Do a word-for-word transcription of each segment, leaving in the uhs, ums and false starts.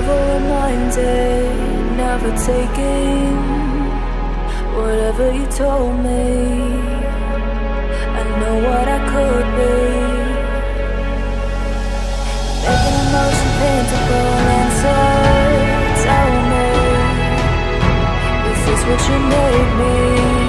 double-minded, never taking whatever you told me. I know what I could be, making emotion paintable and so tell me, is this what you made me?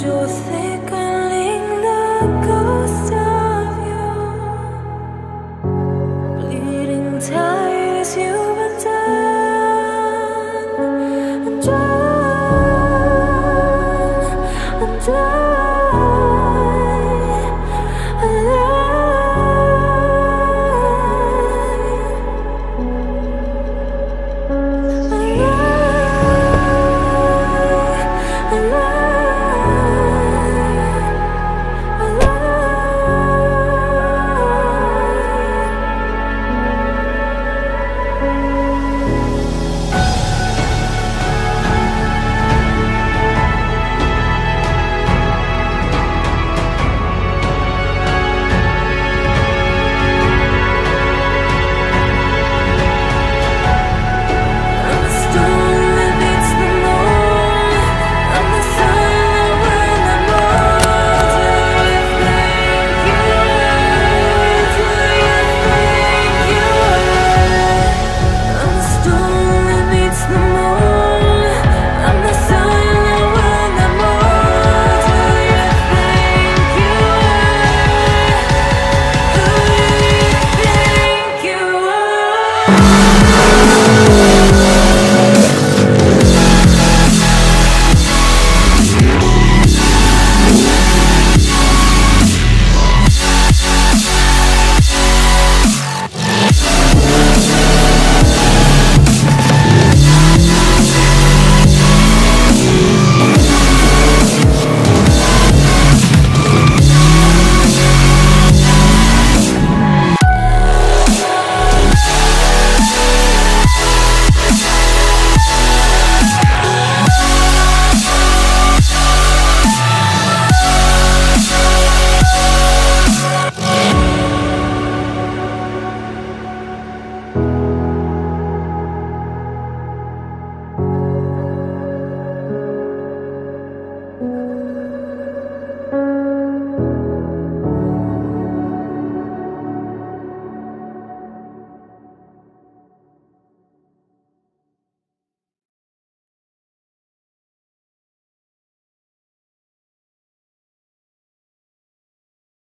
You're thickening the